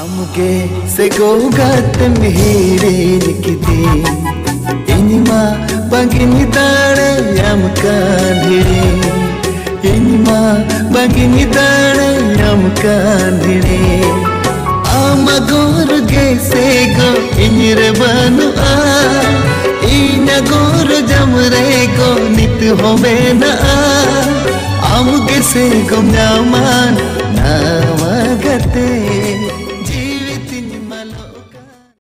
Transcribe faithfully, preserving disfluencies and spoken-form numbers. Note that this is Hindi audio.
आमगे सगोगत मेरे निकते इनमा बगिनी दाणे यमका धिरे इनमा बगिनी दाणे यमका धिरे आमगोर गे सेगो इनर बनु आ इनगोर जमरे गो नित होवे ना आमगे सेगो नामान नावा